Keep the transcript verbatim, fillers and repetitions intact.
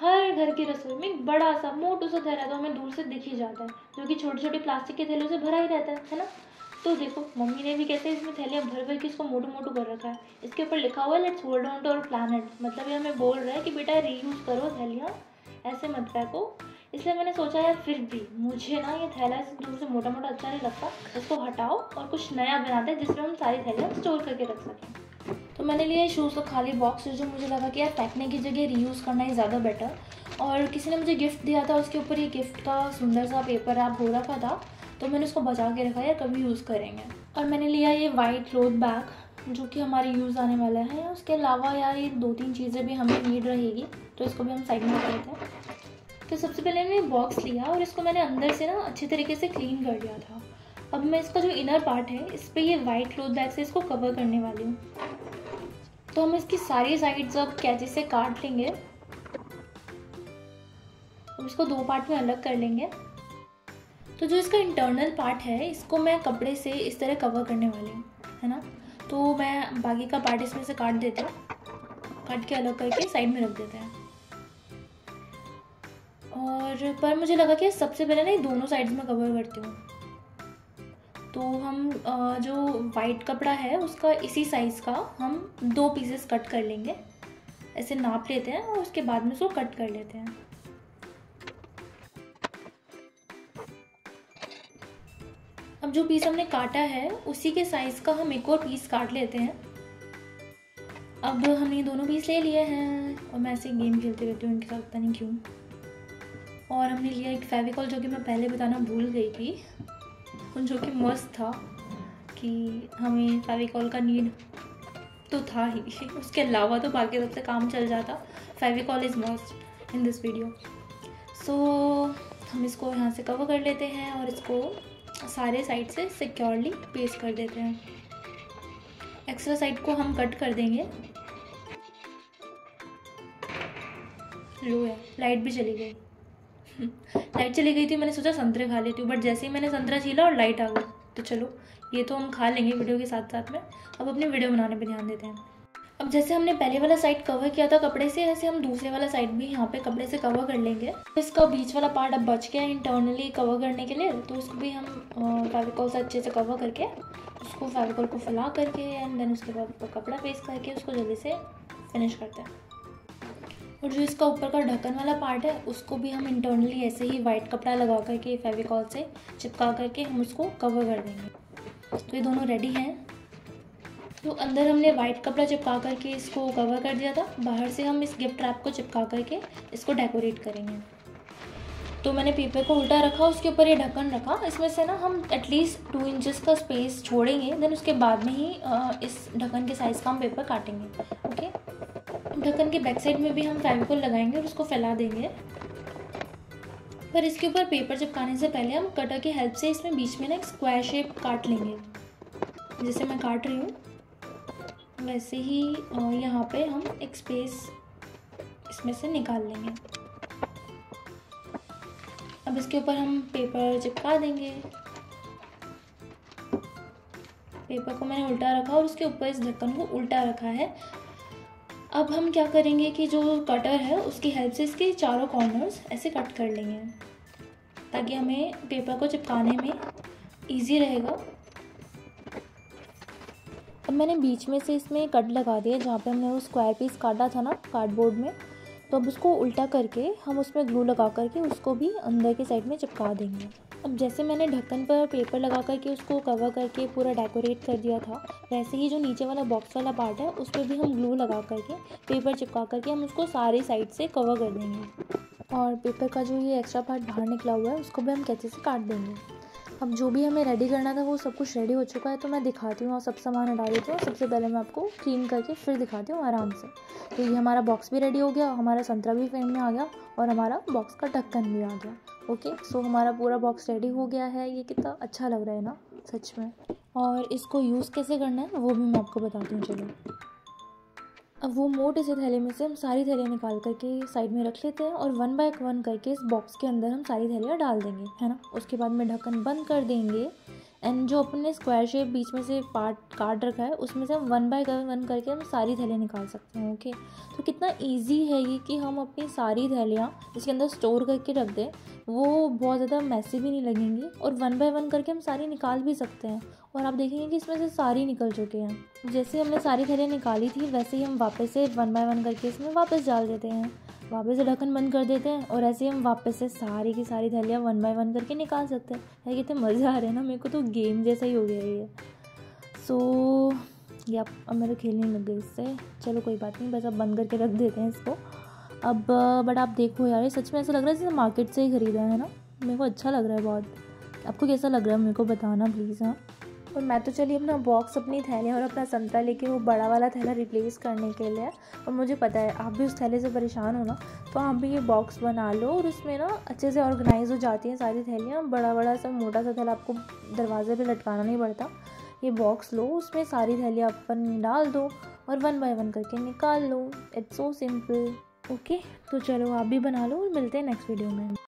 हर घर की रसोई में एक बड़ा सा मोटू सा थैला तो हमें दूर से दिख ही जाता है, जो कि छोटे छोटे प्लास्टिक के थैलों से भरा ही रहता है, है ना। तो देखो मम्मी ने भी कैसे इसमें थैलियाँ भर भर के इसको मोटू मोटू कर रखा है। इसके ऊपर लिखा हुआ है let's hold on to our planet, मतलब ये हमें बोल रहा है कि बेटा रीयूज करो थैलियाँ, ऐसे मत फेंको। इसलिए मैंने सोचा यार फिर भी मुझे ना ये थैला दूर से मोटा मोटा अच्छा नहीं लगता, इसको हटाओ और कुछ नया बनाते हैं जिसमें हम सारी थैलियाँ स्टोर करके रख सकें। तो मैंने लिए शूज़ का खाली बॉक्स, जो मुझे लगा कि यार फेंकने की जगह रीयूज़ करना ही ज़्यादा बेटर। और किसी ने मुझे गिफ्ट दिया था, उसके ऊपर ये गिफ्ट का सुंदर सा पेपर आप हो रखा था, तो मैंने उसको बचा के रखा, यार कभी यूज़ करेंगे। और मैंने लिया ये वाइट क्लोथ बैग, जो कि हमारे यूज़ आने वाला है। उसके अलावा यार ये दो तीन चीज़ें भी हमें नीड रहेगी, तो इसको भी हम साइड में रख लेते हैं। तो सबसे पहले मैंने बॉक्स लिया और इसको मैंने अंदर से ना अच्छे तरीके से क्लीन कर लिया था। अब मैं इसका जो इनर पार्ट है इस पर ये वाइट क्लोथ बैग से इसको कवर करने वाली हूँ। तो हम इसकी सारी साइड्स अब कैंची से काट लेंगे, अब इसको दो पार्ट में अलग कर लेंगे। तो जो इसका इंटरनल पार्ट है इसको मैं कपड़े से इस तरह कवर करने वाली हूँ, है ना। तो मैं बाकी का पार्ट इसमें से काट देते हैं, काट के अलग करके साइड में रख देते हैं। और पर मुझे लगा कि सबसे पहले ना ये दोनों साइड्स में कवर करती हूँ, तो हम जो वाइट कपड़ा है उसका इसी साइज़ का हम दो पीसेस कट कर लेंगे, ऐसे नाप लेते हैं और उसके बाद में उसको कट कर लेते हैं। अब जो पीस हमने काटा है उसी के साइज़ का हम एक और पीस काट लेते हैं। अब हमने दोनों पीस ले लिए हैं और मैं ऐसे गेम खेलते रहती हूँ इनके साथ, पता नहीं क्यों। और हमने लिया एक फेविकॉल, जो कि मैं पहले बताना भूल गई थी, जो कि मस्त था कि हमें फेविकॉल का नीड तो था ही, उसके अलावा तो बाकी सबसे काम चल जाता। Fevicol is must in this video. So हम इसको यहाँ से कवर कर लेते हैं और इसको सारे साइड से सिक्योरली पेस्ट कर देते हैं। एक्स्ट्रा साइड को हम कट कर देंगे। लो है लाइट भी चली गई, लाइट चली गई थी, मैंने सोचा संतरे खा लेती हूँ, बट जैसे ही मैंने संतरा छीला और लाइट आ गई। तो चलो ये तो हम खा लेंगे वीडियो के साथ साथ में। अब अपने वीडियो बनाने पे ध्यान देते हैं। अब जैसे हमने पहले वाला साइड कवर किया था कपड़े से, ऐसे हम दूसरे वाला साइड भी यहाँ पे कपड़े से कवर कर लेंगे। इसका बीच वाला पार्ट अब बच गया इंटरनली कवर करने के लिए, तो उसको भी हम फेविकॉल से अच्छे से कवर करके, उसको फेविकॉल को फैला करके एंड देन उसके बाद कपड़ा पेस्ट करके उसको जल्दी से फिनिश करते हैं। और जो इसका ऊपर का ढक्कन वाला पार्ट है उसको भी हम इंटरनली ऐसे ही वाइट कपड़ा लगा करके फेविकॉल से चिपका करके हम उसको कवर कर देंगे। तो ये दोनों रेडी हैं। तो अंदर हमने वाइट कपड़ा चिपका करके इसको कवर कर दिया था, बाहर से हम इस गिफ्ट रैप को चिपका करके इसको डेकोरेट करेंगे। तो मैंने पेपर को उल्टा रखा, उसके ऊपर ये ढक्कन रखा, इसमें से ना हम एटलीस्ट टू इंचज़ का स्पेस छोड़ेंगे, देन उसके बाद में ही इस ढक्कन के साइज़ का हम पेपर काटेंगे। ओके, ढक्कन के बैक साइड में भी हम फेविकॉल लगाएंगे और उसको फैला देंगे। पर इसके ऊपर पेपर चिपकाने से पहले हम कटर की हेल्प से इसमें बीच में ना एक स्क्वायर शेप काट लेंगे। जैसे मैं काट रही हूँ वैसे ही यहाँ पे हम एक स्पेस इसमें से निकाल लेंगे। अब इसके ऊपर हम पेपर चिपका देंगे। पेपर को मैंने उल्टा रखा और उसके ऊपर इस ढक्कन को उल्टा रखा है। अब हम क्या करेंगे कि जो कटर है उसकी हेल्प से इसके चारों कॉर्नर्स ऐसे कट कर लेंगे, ताकि हमें पेपर को चिपकाने में इजी रहेगा। अब मैंने बीच में से इसमें कट लगा दिया, जहाँ पे हमने वो स्क्वायर पीस काटा था ना कार्डबोर्ड में, तो अब उसको उल्टा करके हम उसमें ग्लू लगा करके उसको भी अंदर के साइड में चिपका देंगे। अब जैसे मैंने ढक्कन पर पेपर लगा करके उसको कवर करके पूरा डेकोरेट कर दिया था, वैसे ही जो नीचे वाला बॉक्स वाला पार्ट है उस पर भी हम ग्लू लगा करके पेपर चिपका करके हम उसको सारे साइड से कवर कर देंगे। और पेपर का जो ये एक्स्ट्रा पार्ट बाहर निकला हुआ है उसको भी हम कैंची से काट देंगे। अब जो भी हमें रेडी करना था वो सब कुछ रेडी हो चुका है, तो मैं दिखाती हूँ और सब सामान हटा देती हूँ। सबसे पहले मैं आपको क्लीन करके फिर दिखाती हूँ आराम से। तो ये हमारा बॉक्स भी रेडी हो गया, हमारा संतरा भी फ्रेम में आ गया और हमारा बॉक्स का ढक्कन भी आ गया। ओके, सो हमारा पूरा बॉक्स रेडी हो गया है। ये कितना अच्छा लग रहा है ना सच में। और इसको यूज़ कैसे करना है वो भी मैं आपको बताती हूँ। चलो, अब वो मोटे से थैले में से हम सारी थैलियाँ निकाल करके साइड में रख लेते हैं और वन बाय वन करके इस बॉक्स के अंदर हम सारी थैलियाँ डाल देंगे, है ना। उसके बाद में ढक्कन बंद कर देंगे एंड जो अपने स्क्वायर शेप बीच में से पार्ट काट रखा है उसमें से हम वन बाय वन करके हम सारी थैलियाँ निकाल सकते हैं। ओके, तो कितना ईजी है ये कि हम अपनी सारी थैलियाँ इसके अंदर स्टोर करके रख दें, वो बहुत ज़्यादा मैसी भी नहीं लगेंगी और वन बाय वन करके हम सारी निकाल भी सकते हैं। और आप देखेंगे कि इसमें से सारी निकल चुके हैं। जैसे हमने सारी थैलियाँ निकाली थी वैसे ही हम वापस से वन बाय वन करके इसमें वापस डाल देते हैं, वापस से ढक्कन बंद कर देते हैं और ऐसे हम वापस से सारी की सारी थैलियाँ वन बाय वन करके निकाल सकते हैं। यार कितने मज़ा आ रहा है ना, मेरे को तो गेम जैसा ही हो गया ये। सो ये आप अब मेरे खेलने लग गई इससे, चलो कोई बात नहीं, बस अब बंद करके रख देते हैं इसको अब। बट आप देखो यार, ये सच में ऐसा लग रहा है जैसे मार्केट से ही ख़रीदा है ना, मेरे को अच्छा लग रहा है बहुत। आपको कैसा लग रहा है मेरे को बताना प्लीज़। हाँ, और मैं तो चली अपना बॉक्स, अपनी थैलियाँ और अपना संतरा लेके वो बड़ा वाला थैला रिप्लेस करने के लिए। और मुझे पता है आप भी उस थैले से परेशान हो ना, तो आप भी ये बॉक्स बना लो और उसमें ना अच्छे से ऑर्गेनाइज हो जाती हैं सारी थैलियाँ। बड़ा बड़ा सा मोटा सा थैला आपको दरवाजे पे लटकाना नहीं पड़ता। ये बॉक्स लो, उसमें सारी थैलियाँ अपन डाल दो और वन बाय वन करके निकाल लो। It's so simple. ओके, तो चलो आप भी बना लो और मिलते हैं नेक्स्ट वीडियो में।